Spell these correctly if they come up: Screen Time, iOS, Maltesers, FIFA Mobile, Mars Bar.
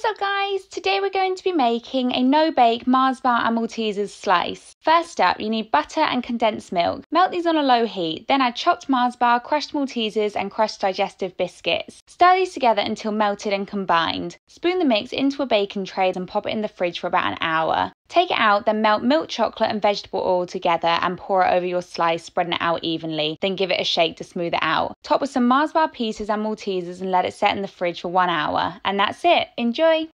What's up guys? Today we're going to be making a no-bake Mars Bar and Maltesers slice. First up, you need butter and condensed milk. Melt these on a low heat, then add chopped Mars Bar, crushed Maltesers and crushed digestive biscuits. Stir these together until melted and combined. Spoon the mix into a baking tray and pop it in the fridge for about an hour. Take it out, then melt milk chocolate and vegetable oil together and pour it over your slice, spreading it out evenly, then give it a shake to smooth it out. Top with some Mars Bar pieces and Maltesers and let it set in the fridge for 1 hour. And that's it, enjoy!